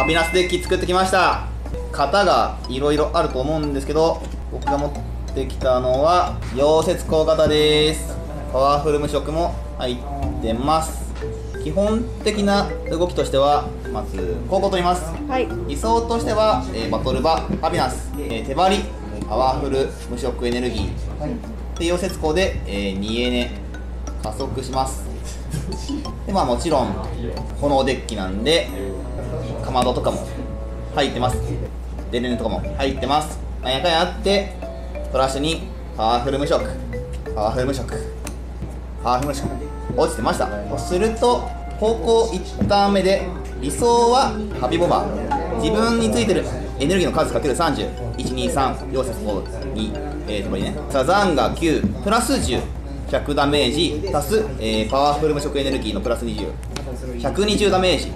ハピナスデッキ作ってきました。型がいろいろあると思うんですけど、僕が持ってきたのは溶接工型です。パワフル無色も入ってます。基本的な動きとしてはまずここを取ります、はい、理想としては、バトルバハピナス、手張りパワフル無色エネルギー、はい、で溶接工で、2エネ加速します。で、まあ、もちろん炎デッキなんでかまどとかも入ってます。デレネとかも入ってます。なんやかんやあってトラッシュにパワフル無色落ちてました。すると方向1ターン目で理想はハピボマー、自分についてるエネルギーの数 ×30 123溶接工2ともにね、サザンが9プラス10 100ダメージ足す、パワフル無色エネルギーのプラス20120ダメージ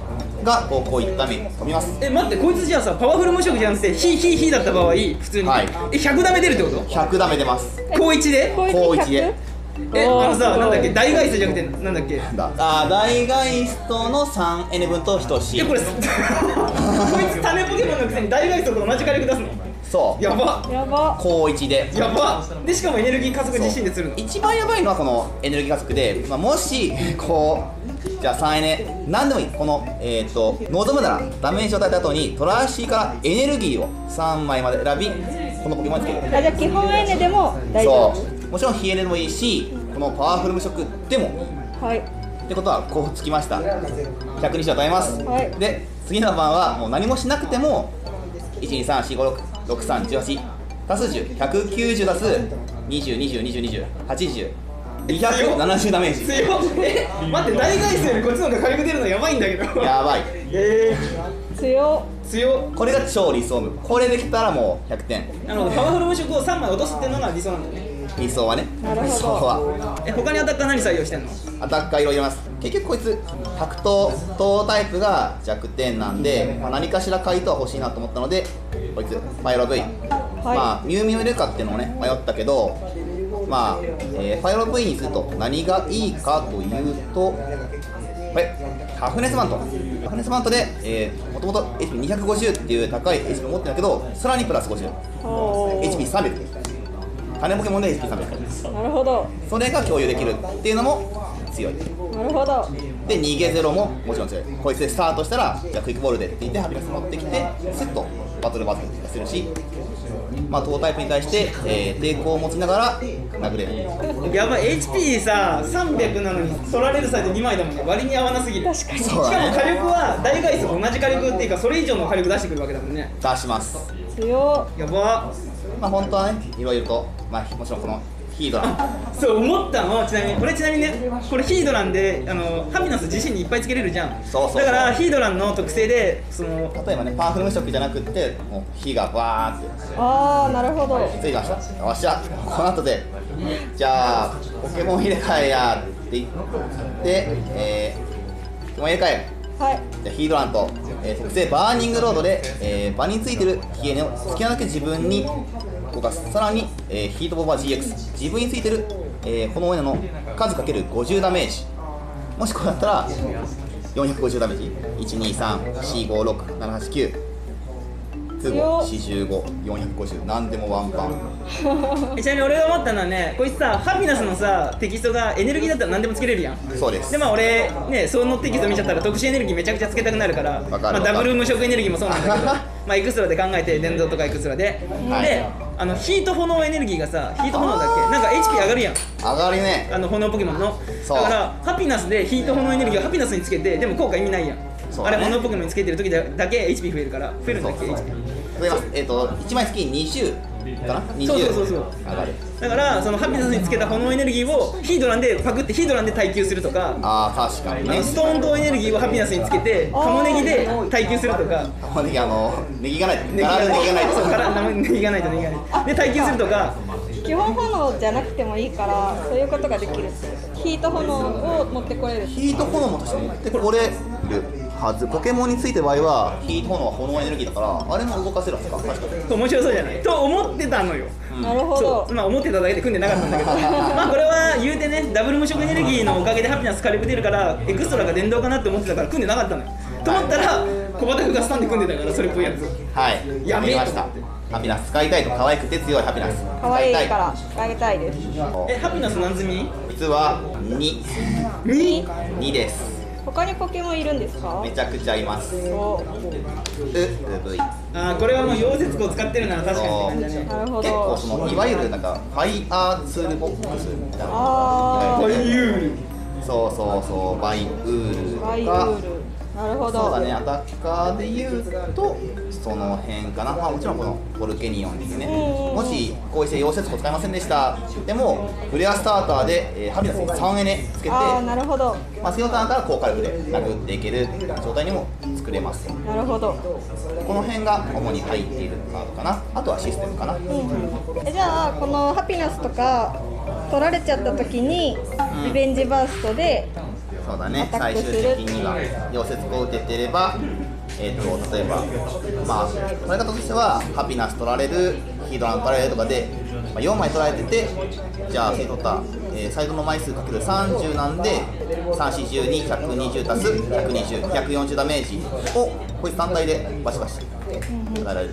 が方向1ダメージ飛びます。え、待って、こいつじゃあさ、パワフル無色じゃなくてヒーだった場合普通に、はい、100ダメ出るってこと？ 100ダメ出ます。高1であのさ、なんだっけ、大ガイストじゃなくてなんだっけ、あ、大ガイストの 3N 分と等しい。え、これこいつ種ポケモンのくせに大ガイストとマジカリフ出すの？そう、やばやば、高1でやばで、しかもエネルギー加速自身でするの。一番やばいのはこのエネルギー加速で、まあ、もしこうじゃあ3エネ何でもいい、この望むならダメージを与えた後にトラッシーからエネルギーを3枚まで選び、このポケモンつける。あ、じゃあ基本エネでも大丈夫？そう、もちろん非エネでもいいし、このパワフル無色でも、はい、ってことはこうつきました。120与えます、はい、で次の番はもう何もしなくても12345663181足す10190足す20202020802070ダメージ。強っ。え、待って、大外線よりこっちの方が火力出るのやばいんだけど。やばい。強っ強っ。これが超理想。これできたらもう100点。なるほど、パワフル無色を3枚落とすっていうのが理想なんだね。理想はね。理想は。え、他にアタッカー何採用してんの？アタッカーいろいろいます。結局こいつ白桃桃タイプが弱点なんで、まあ、何かしら回答は欲しいなと思ったので、こいつパイロ V、はい、まあミュウミュウ入れるかっていうのをね迷ったけど、まあ、パイロ V にすると何がいいかというと、タフネスマント。タフネスマントで、もともと HP250 っていう高い HP を持ってるんだけど、さらにプラス 50HP300 種ポケモンで HP300。 なるほど。それが共有できるっていうのも強い。なるほど。で逃げゼロももちろん強い。こいつでスタートしたら、じゃあクイックボールでって言ってハピナス持ってきてスッとバトルバトルとかするし、まあトータイプに対して、抵抗を持ちながら殴れる。やばい、 HP さ300なのに取られる際で2枚だもんね。割に合わなすぎる。確かに。しかも火力は大ガイスと同じ火力っていうか、それ以上の火力出してくるわけだもんね。出します。強っ。やば。まあ本当はね、いろいろと、まあもちろんこのヒードラン。そう思ったの。ちなみにね、これヒードランでハピナス自身にいっぱいつけれるじゃん。そうそう。だからヒードランの特性で、その例えばね、パワフル無色じゃなくってもう火がバーって。ああ、なるほど。ついてました。よっしゃ。この後でじゃあポケモン入れ替えやって言って、ポケモン入れ替え。はい、じゃヒードランと、特性バーニングロードで、場についてるヒエネを好きなだけ自分に動かす。さらに、ヒートボーバー GX 自分についてる、このエネの数かける50ダメージ、もしこうだったら450ダメージ123456789454550何でもワンパン。ちなみに俺が思ったのはね、こいつさハピナスのさテキストがエネルギーだったら何でもつけれるやん。そうです。でまあ俺ね、そのテキスト見ちゃったら特殊エネルギーめちゃくちゃつけたくなるから、まあ、ダブル無色エネルギーもそうなんだけどまあエクストラで考えて、電動とかエクストラで、でヒート炎エネルギーがさ、ヒート炎だっけ、なんか HP 上がるやん。上がるね、炎ポケモンの。だからハピナスでヒート炎エネルギーをハピナスにつけて、でも効果意味ないやん、あれ炎ポケモンにつけてる時だけ HP 増えるから。増えるんだっけ HP。1枚月20かな、20上がる。だからそのハピナスにつけた炎エネルギーをヒードランでパクって、ヒードランで耐久するとか。ああ確かにね。ストーンとエネルギーをハピナスにつけてカモネギで耐久するとか。カモネギネギがないとネギがないとネギがないで耐久するとか。基本炎じゃなくてもいいからそういうことができる。ヒート炎を持ってこれる。ヒート炎も確かに持ってこれるはず。ポケモンについての場合はヒート炎は炎エネルギーだからあれも動かせるはずか。面白そうじゃないと思ってたのよ。なるほど。まあ思ってただけで組んでなかったんだけどまあこれは言うてね、ダブル無色エネルギーのおかげでハピナス火力出るからエクストラが電動かなって思ってたから組んでなかったのよ。と思ったら小畑がスタンで組んでたからそれっぽいやつ。はい。やめました。ハピナス使いたいと、可愛くて強いハピナス。可愛いから使いたいです。え、ハピナス何積み？実は2です。他にポケモンいるんですか？めちゃくちゃいます。あ、これはもう溶接工使ってるなら確かに。結構そのいわゆるなんかファイアーツールボックスみたいな。ファイウール。そうそうそう、ファイウールとか。なるほど。そうだね、アタッカーで言うとその辺かな。まあもちろんこのボルケニオンですね。もしこうして溶接庫使いませんでした。でもフレアスターターでハピナスに3エネつけて、なるほど。まあ次のターンから高火力で殴っていける状態にも作れます。なるほど。この辺が主に入っているカードかな。あとはシステムかな。じゃあこのハピナスとか取られちゃった時にリベンジバーストで。そうだね、最終的には溶接工を打ててれば、例えば、まあ、取られ方としては、ハピナス取られる、ヒードラン取られるとかで、まあ、4枚取られてて、じゃあ、取った、サイドの枚数 ×30 なんで、3、4、10に120足す120、140ダメージを、こいつ単体でバシバシ取られる。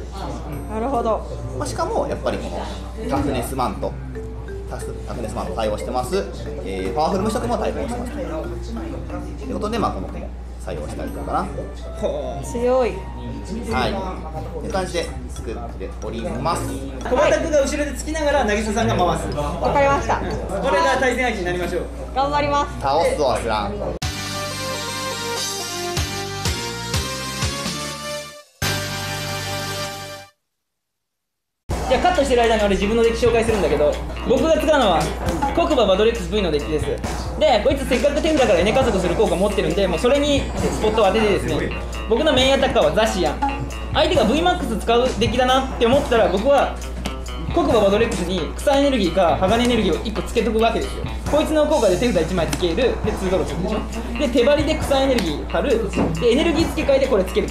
なるほど。まあ、しかも、やっぱりこのタフネスマント。タフネスマンも対応してます、パワフル無色も対応してますということで、まあ、この手を採用したりとかな強いはいという感じで作っております。小畑が後ろでつきながら渚さんが回す。わかりました。これが対戦相手になりましょう。頑張ります。倒すは知らん。じゃあカットしてる間に俺自分のデッキ紹介するんだけど、僕が使うのは黒馬バドレックス V のデッキです。でこいつせっかく天だからエネ加速する効果持ってるんで、もうそれにスポットを当ててですね、僕のメインアタッカーはザシアン、相手が VMAX 使うデッキだなって思ったら、僕は黒馬バドレックスに草エネルギーか鋼エネルギーを1個つけとくわけですよ。こいつの効果で手札1枚つけるで2ドロするでしょ。で手張りで草エネルギー張るでエネルギー付け替えでこれつけるっ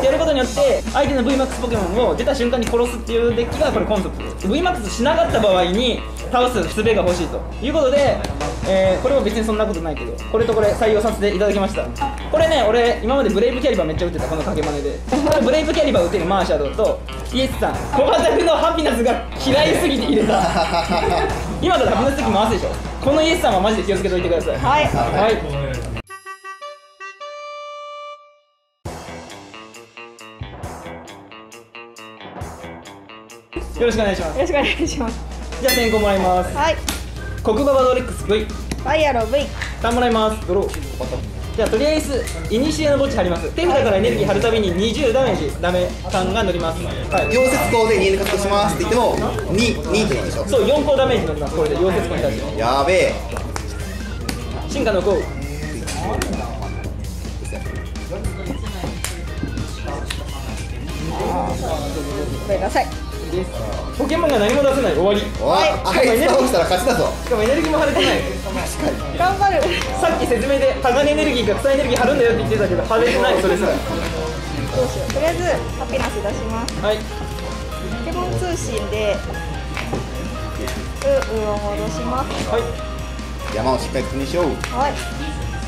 てやることによって相手の VMAX ポケモンを出た瞬間に殺すっていうデッキがこれコンセプトです。VMAX しなかった場合に倒す術が欲しいということで、これも別にそんなことないけど、これとこれ採用させていただきました。これね、俺今までブレイブキャリバーめっちゃ打ってた、この掛け真似で。これブレイブキャリバー打てるマーシャドとイエスさん、小畑のハピナスが嫌いすぎて入れた今だったらハピナス的に回すでしょ。このイエスさんはマジで気をつけておいてください。はい、はいよろしくお願いします。よろしくお願いします。じゃあ先行もらいます。はい。黒馬バドレックス V。ファイアロ V。3もらいます。ドロー。じゃあとりあえずイニシエの墓地貼ります。手札からエネルギー貼るたびに20ダメージダメ3が乗ります。はい。溶接工で2エネ獲得しますって言っても2ってことでしょ。そう4個ダメージ乗ります。これで溶接工に対して。やべえ。進化の5。ごめんなさい。ポケモンが何も出せない終わり。あいつ倒したら勝ちだぞ。しかもエネルギーも張れてない。頑張る。さっき説明で鋼エネルギーが草エネルギー張るんだよって言ってたけど張れてない。それさどうしよう。とりあえずハピナス出します。はい。ポケモン通信でを戻します。はい。山をしっかり確認しよう。はい。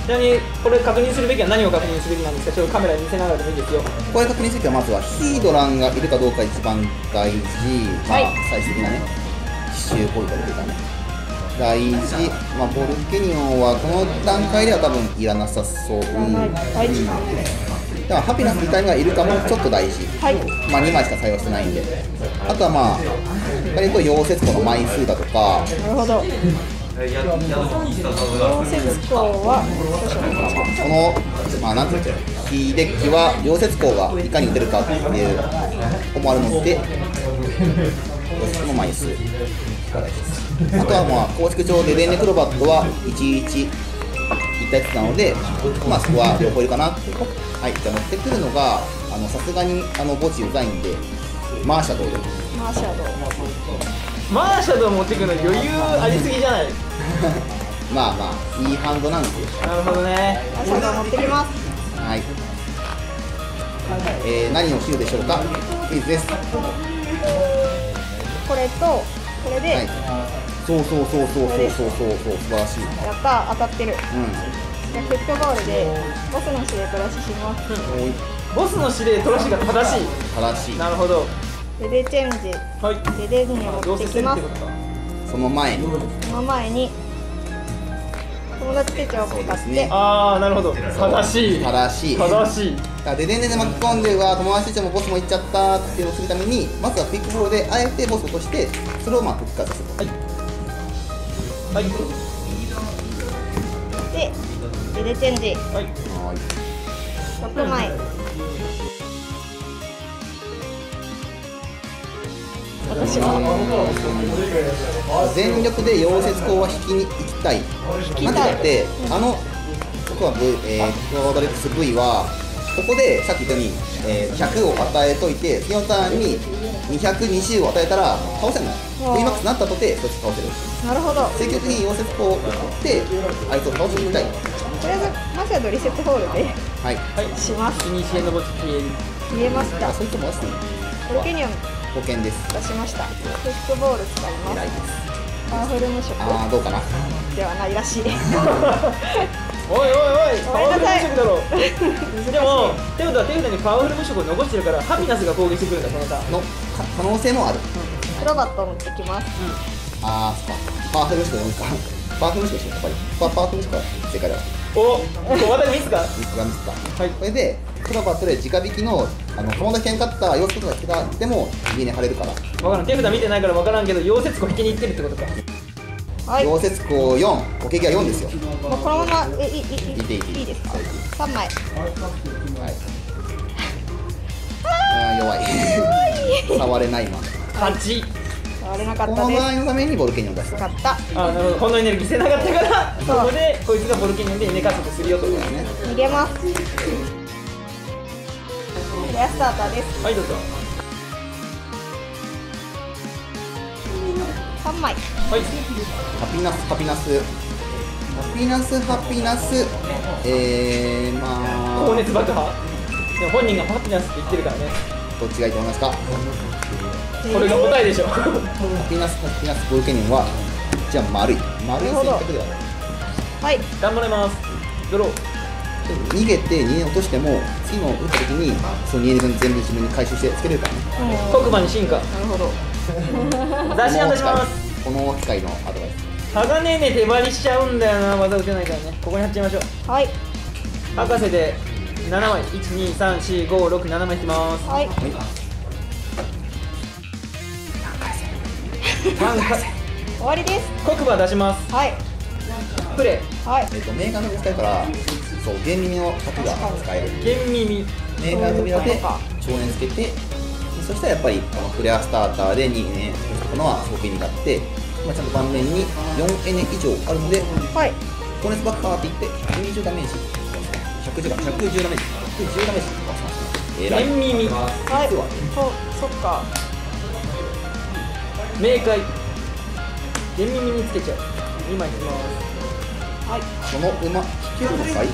ちなみにこれ確認するべきは何を確認すべきなんですか？ちょっとカメラに見せながらでもいいですよ。これ確認すべきはまずはヒードランがいるかどうか一番大事、はい、まあ最終的なね奇襲効果というかね大事、まあ、ボルケニオンはこの段階では多分いらなさそう、だからハピナス自体がいるかもちょっと大事、はい、まあ2枚しか採用してないんで、あとはまあ溶接庫の枚数だとか。なるほど。溶接工はこのまあなんていうのキーデッキは溶接工がいかに打てるかっていうのもあるので、この枚数が大事です。あとはまあ公式上でレンネクロバットは111対1なので、まあそこは両方いるかなっていう。はい、じゃあ持ってくるのがさすがに墓地うざいんでマーシャドウで。マーシャドウ。マーシャドウ持ってくるの余裕ありすぎじゃないまあまあいいハンドなんですよ。なるほどね。マーシャドウ持ってきます。はい。何を切るでしょうか？クイズです。これとこれで、はい、そう素晴らしい。やったー、当たってる。じゃあフットボールでボスのシルエット出しします。ボスの指令、トロシが正しい。正しい。なるほど。デデチェンジ。はい。デデに持ってきます。その前に。その前に。友達手帳を使って。ああ、なるほど。正しい。正しい。正しい。デデンデで巻き込んでは、友達手帳もボスもいっちゃったっていうのをするために、まずはクイックボールであえてボス落として、それをまあ復活する。はい。はい。で、デデチェンジ。はい。6枚。私は全力で溶接工は引きに行きたい。なんだって、僕はワードレックス V は、ここでさっき言ったように、100を与えといて、次のターンに220を与えたら倒せない。VMAX になったとて、そいつ倒せる。なるほど。積極的に溶接工を打って、あいつを倒していきたい。とりあえず、マシャドリセットホールで、はい、します。イニシエの墓地消えました。あ、そういったもんですね。ロケニョン。保険です。出しました。フックボール使います。偉いです。パワフル無色。ああ、どうかな。ではないらしい。おいおいおい、パワフル無色だろ。でも、手札は手札にパワフル無色を残してるから、ハピナスが攻撃してくるんだ、このターン。の可能性もある。アクロバットを持ってきます。ああ、そっか。パワフル無色でいいか。パワフル無色でしょ、やっぱり。パワフル無色は正解だ。お、またミスか。ミスかミスか。はい。これで、アクロバットで直引きの、友達けんかった溶接工が来たでも、右に貼れるから。わからん、手札見てないからわからんけど、溶接工引きに行ってるってことか。溶接工4、おけきは4ですよ。もうこのまま、いいですか。3枚。弱い。触れないまま。8。触れなかったです。この場合のためにボルケニョン出した。なるほど。このエネルギー捨てなかったから、そこでこいつがボルケニョンで寝かせてするよということですね。逃げます。レアスターターです。はい、どうぞ。3枚。はい。ハピナス。まあ。高熱爆破。でも本人がハピナスって言ってるからね。どっちがいいと思いますか。これが答えでしょ。ハピナスボルケニョンはじゃあ丸い選択ではない。はい。頑張れます。ドロー。逃げて2円落としても次の打った時にその2円分全部自分に回収してつけれるからね。黒板に進化。なるほど。雑誌を出します。この機械のアドバイス。鋼ね手張りしちゃうんだよな。技打てないからね。ここに貼っちゃいましょう。はい。博士で7枚、1、2、3、4、5、6、7枚引きます。はい。3回戦。終わりです。黒板出します。はい。プレイ。はい。メーカーの使いから。そう、ゲン耳の角が使える。ゲン耳メーカーの扉で少年つけて、そしたらやっぱりこのフレアスターターで2エネつくのはすごく意味があって、今ちゃんと盤面に4エネ以上あるので、高熱爆破っていって120ダメージ、110ダメージ、110ダメージとかしました。ゲン耳。はい。そっか。明快。ゲン耳につけちゃう。2枚いきます。はい、その馬引けるのかい？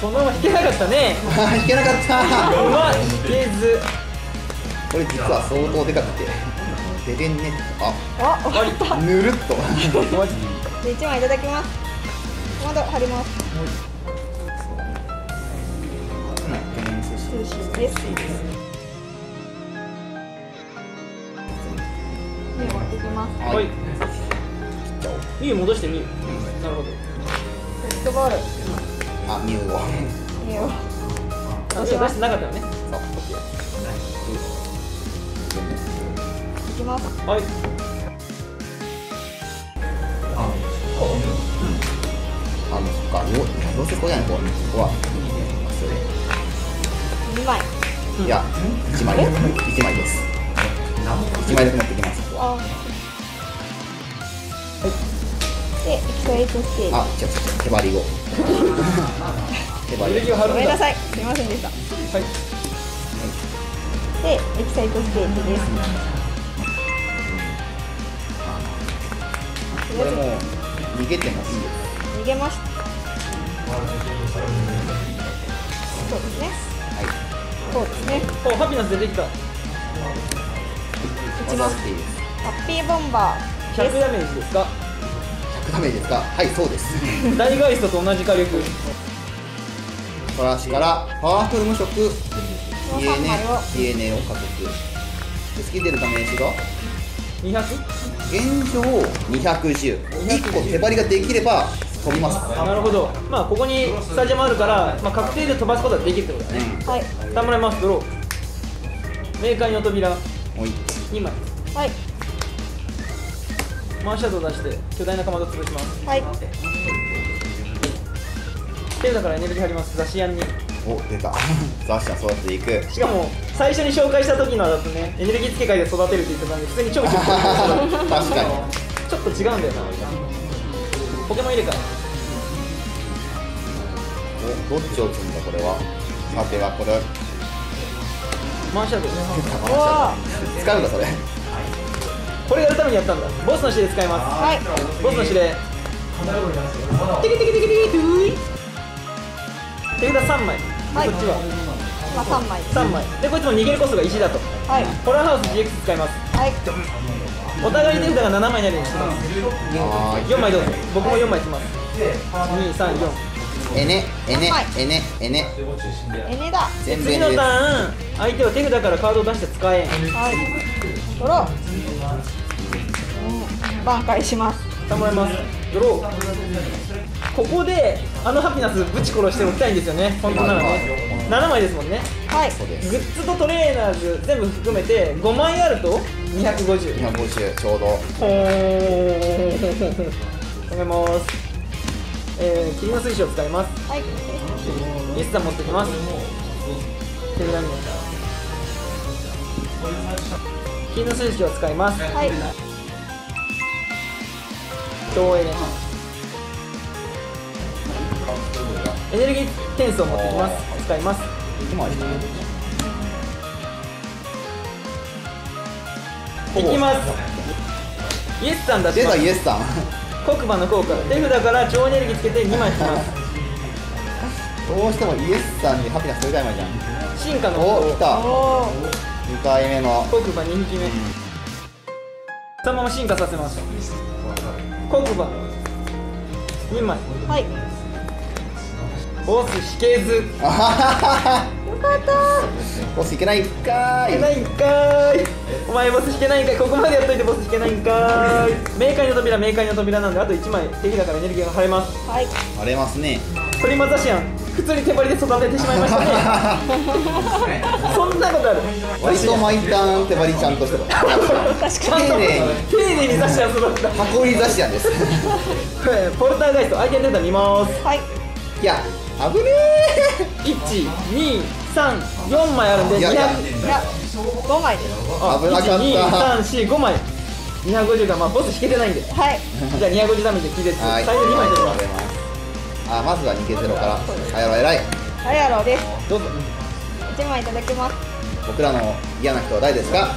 その馬引けなかったね。引けなかった。馬引けず。これ実は相当でかくて、デデンネット。あ、終わりた。ぬるっと。で一枚いただきます。まだ貼ります。です。2持ってきます。はい。2戻して2。なるほど。フックボール。あ、ミュウを。私は出してなかったよね。そう。いきます。はい。そっか。どうせこれやね、ここは。2枚。いや、1枚。1枚です。1枚だけなってきます。はい。で、あ、違う手張りを。ごめんなさい、すみませんでした。はい。で、エキサイトステージです。これも逃げてます。逃げました。そうですね。はい。そうですね。お、ハピナス出てきた。一番。ハッピーボンバー。100ダメージですか。ダメですか。はい、そうです。大ガイストと同じ火力。フラッシュからパワフル無色 DNA を加速で突き出るダメージが 200？ 現状210、1個手張りができれば飛びます。なるほど、まあここにスタジアムあるから、まあ、確定で飛ばすことができるってことですね。はい、3枚回す。ドロー、冥界の扉2枚。はい、マンシャドウ出して巨大なかまど潰します。はい、手だからエネルギー入ります。ザシアンにお、出たザシアン育てていく。しかも最初に紹介した時のだとね、エネルギー付け替えで育てるって言ってたんで、普通に超強く確かにちょっと違うんだよな。ポケモン入れ替え、お、どっちを打つんだこれは。さてはこれマンシャドウ使うんだそれ。これやるためにやったんだ。ボスの指令使います。はい、ボスの指令テキテキテキテキトゥイ手札3枚、こっちは3枚で、こいつも逃げるコストが1だと。はい、ホラーハウス GX 使います。はい、お互い手札が7枚になるようにします。4枚どうぞ。僕も4枚します。234エネだ。次のターン相手は手札からカードを出して使えん。はい、ドロー、挽回します。3枚ます。ドロー、ここであのハピナスぶち殺しておきたいんですよね、本当ならね。7枚ですもんね。はい、グッズとトレーナーズ全部含めて5枚あると250、250ちょうど。止めます。霧の水晶を使います。はい、イッサン持ってきます。霧の水晶を使います。はい、東映ね、エネルギー転送を持ってきます。使います。いきます。イエスさん出します。イエスさん黒板の効果、手札から超エネルギーつけて2枚引きますどうしてもイエスさんにハピナス取りたいまじゃん。進化の効果、お、来た2回目の黒板2匹目、そのまま進化させます。黒板2枚。はい、ボス引けず。よかった。ボス引けないんかーい。引けないんかーい。お前ボス引けないんかい。ここまでやっといてボス引けないんかーい。冥界の扉、冥界の扉なんで、あと1枚手札からエネルギーが貼れます。はい。貼れますね。プリマザシアン、普通に手張りで育ててしまいましたね。そんなことある。割と毎ターン手張りちゃんとしてた。丁寧に丁寧にザシアン育てた。箱入りザシアンです。ポルターガイスト、相手の手札見ます。はい。いや。あぶねー、1、2、3、4枚あるんで200、5枚です。1、2、3、4、5枚、250が、まあボス引けてないんで。はい、じゃあ250ダメージで気絶、最大2枚でございます。あ、まずは2ケゼロからあやろ、偉いあやろです。どうぞ1枚いただきます。僕らの嫌な人は誰ですか？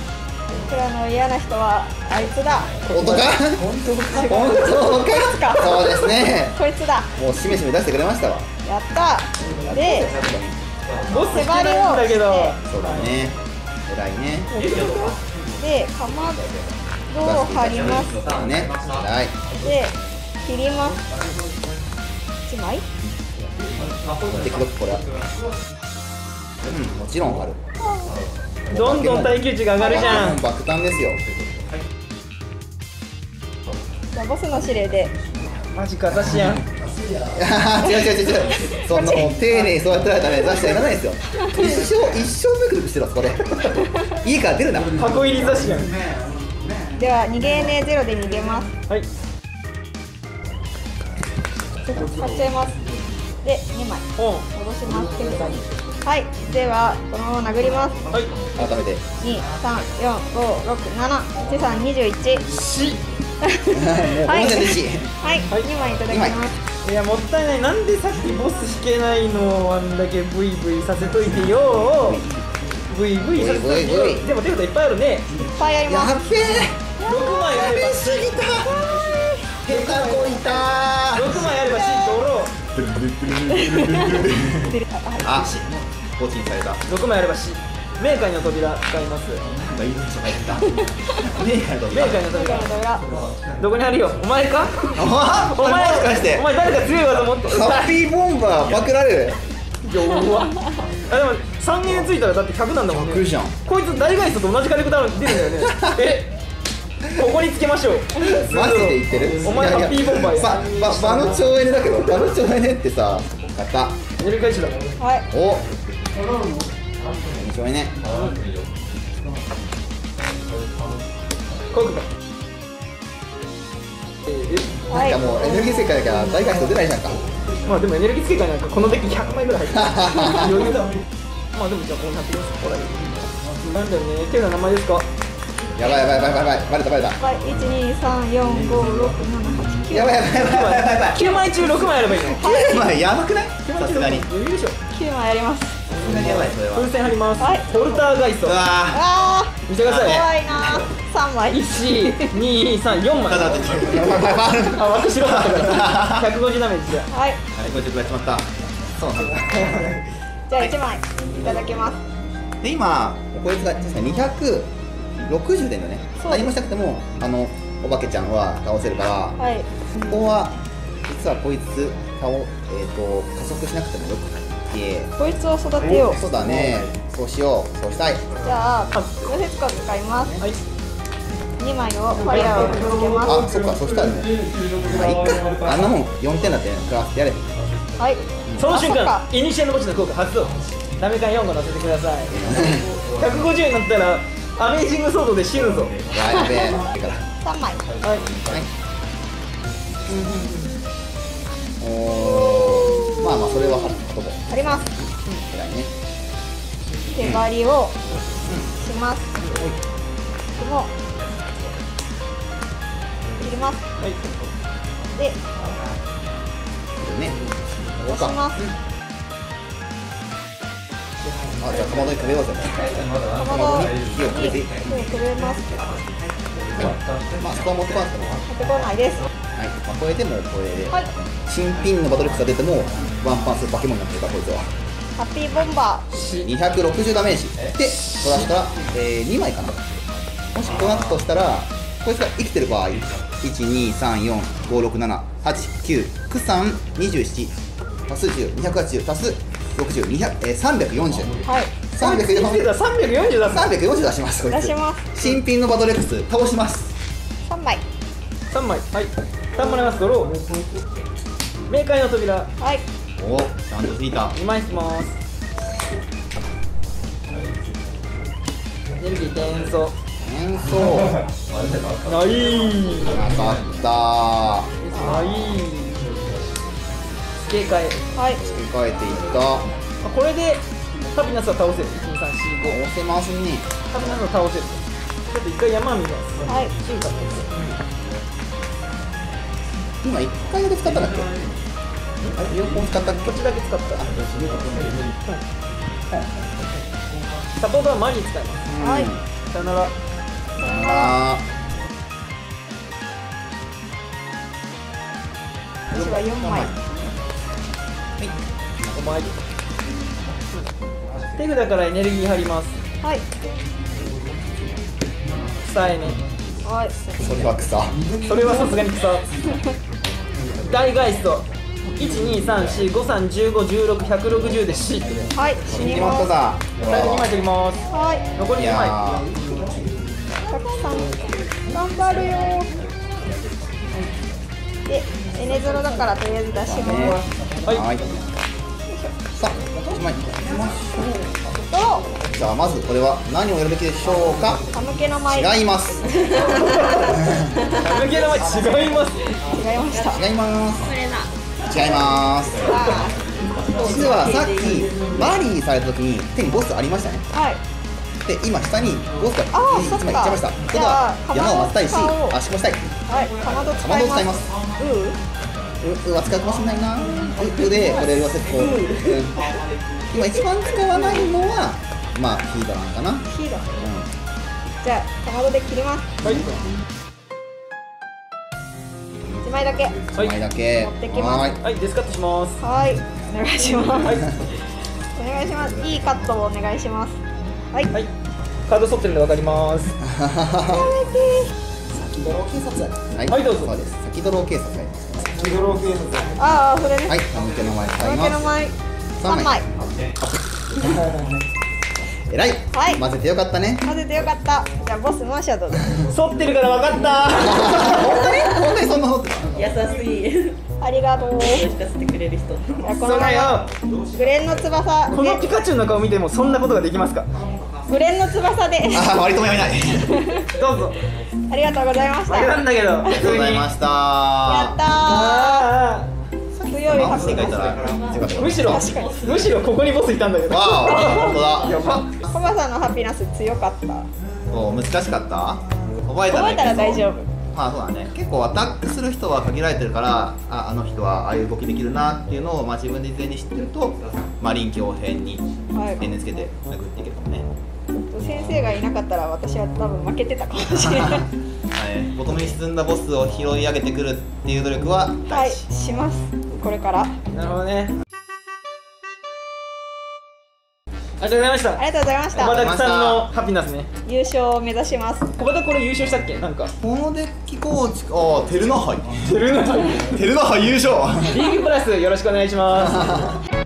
僕らの嫌な人はあいつだ。本当か？本当か？そうですね、こいつだ。もうしめしめ出してくれましたわ。やったー。で、ボス引けないんだけど。そうだね、偉いね。で、かまどを貼りますね。はい、で、切ります。1枚で、これはもちろん貼る。どんどん耐久値が上がるじゃん。爆弾ですよ。じゃあボスの指令で。マジか、ザシアン。違う。そんなもう丁寧に育てられたね、ザシアンいらないですよ。一生めくるくしてるわこれ。いいから出るな。箱入りザシアン。では逃げねゼロで逃げます。はい。買っちゃいます。で2枚。戻します。手札に。はい、ではこのまま殴ります。はい、改めて2、3、4、5、6、7、13、21。はい、2枚いただきます。いや、もったいない、なんでさっきボス引けないの、あんだけブイブイさせといてよ。ブイブイさせといてよ。でも手札いっぱいあるね。いっぱいあります。やべえ、6枚あればやべすぎた。下手こいた。6枚あればシートドロー。あ、更新された。6枚あればし、冥界の扉使います。冥界の扉。どこにあるよ、お前か？お前誰か強いわと思って。ハッピーボンバーパクられる。弱。あ、でも3円ついたらだって100なんだもんね。100じゃん。こいつ大概数と同じ火力出るんだよね。え、ここにつけましょう。マジで言ってる？お前ハッピーボンバーや。場の省エネだけど、場の省エネってさ、やった。塗り返しだからね。はい。お。省エネ。こうか。なんかもうエネルギー世界だから大概人出ないじゃんか。まあでもエネルギー世界なんかこのデッキ100枚ぐらい入ってる。余裕だ。まあでもじゃあこうなってます。これ。なんだよね。手の名前ですか？やばいやばいやばいやばい、バレたバレた。はい、123456789。やばいやばいやばいやばいやばい。9枚中6枚やればいいの。9枚やばくない？さすがに。余裕でしょ。9枚やります。さすがにやばいそれは。風船張ります。はい。ポルターガイスト。うわあ。見てください。怖いな。3枚。1、2、3、4枚。ただってあ、私白かったから。150ダメージだ。はい。150くらい詰まった。そうなんだ。じゃあ1枚いただきます。で今こいつが確か260点だね。何もしなくてもあのお化けちゃんは倒せるから、はい、ここは実はこいつ加速しなくてもよくてこいつを育てよう。そうだね、そうしよう、そうしたい。じゃあ無節化使います。はい、2枚をファイヤーをつけます。あ、そっか、そうしたらね、まあいっか、あんなもん4点だって食らってやれ。はい、その瞬間イニシエの墓地の効果発動。ダメか4個乗せてください。150になったらアメージングソードで死ぬぞ。やべえ。3枚。はい。おお。まあまあそれはほぼ。あります。偉いね。手張りをします。でも切ります。はい。で、ね。押します。あ、じゃあ、かまどにくべようぜ。かまどに火をくべていい？くべます。まあ、そこは持ってこなくても。持ってこないです。はい、まあ、これでも、これで。新品のバトルクスが出ても、ワンパンス化け物になってるから、こいつは。ハッピーボンバー。260ダメージ。で、取らしたら、2枚かな。もしこうなったとしたら、こいつが生きてる場合。1、2、3、4、5、6、7、8、9、9、3、27。足す10、280、足す。340。はい。340出します。出します。新品のバトレックス倒します。3枚。3枚。はい。3枚出ます。ドロー。冥界の扉。はい。お、ちゃんとついた。2枚します。エネルギー転送。転送。ない。なかった。ない。付け替え、はい、付け替えていった。これでタビナスは倒せる。1、2、3、4、5押せますね。タビナスは倒せる。ちょっと一回山見ます。はい、進化。今一回だけ使ったんだっけ？両方使ったっけ？こっちだけ使った。サポートはマジ使います。はい、さよなら。さよなら。こっちは4枚。5枚。手札からエネルギー張ります。はい。草エネ。はい。それは草。それはさすがに草。大ガイスト。1、2、3、4、5、3、15、16、160で死。はい。死にます。最後2枚取ります。はい。残り2枚。頑張るよ。で、エネゾロだからとりあえず出します。はい。さあ、1枚いきましょう。じゃあまずこれは何をやるべきでしょうか？寒気の前。違います。寒気の前違います。違いました。違います。違います。実はさっきバリーされた時に手にボスありましたね。はい。で今下にボスが1枚いっちゃいました。今度は山を待ちたいし足もしたい。はい。かまど使います。扱うかもしれないな。でこれを寄せてこう。今一番使わないのはまあヒードなんかな。ヒード。じゃあかまどで切ります。はい。1枚だけ。1枚だけ。持ってきます。はい、デスカットします。はい、お願いします。お願いします。いいカットをお願いします。はい。はい。カード取ってるんでわかります。やめて。先ドロー警察。はい、どうぞ。そうです。先ドロー警察。ああ、それね。はい、寒気の前。寒気の前。3枚。えらい、はい、混ぜてよかったね。混ぜてよかった。じゃあボスマシャド。剃ってるからわかった。本当に本当にそんなこと。優しい。ありがとう。聞かせてくれる人。グレンの翼。このピカチュウの顔見てもそんなことができますか。グレンの翼で。ああ割ともやめない。どうぞ。ありがとうございました。あれなんだけど。ありがとうございました。やったー。むしろここにボスいたんだけど。コバさんのハピナス強かった。難しかった。覚えたら大丈夫。まあそうだね。結構アタックする人は限られてるから、あの人はああいう動きできるなっていうのをまあ自分で事前に知ってると、まあ臨機応変に点につけて殴っていけるかもね。先生がいなかったら私は多分負けてたかもしれない。ボトムに沈んだボスを拾い上げてくるっていう努力ははいしますこれから。なるほどね。ありがとうございました。ありがとうございました。小畑さんのハピナスね。優勝を目指します。小畑これ優勝したっけ？なんかこのデッキコーチああテルナハイ。テルナハイ優勝。リーグプラスよろしくお願いします。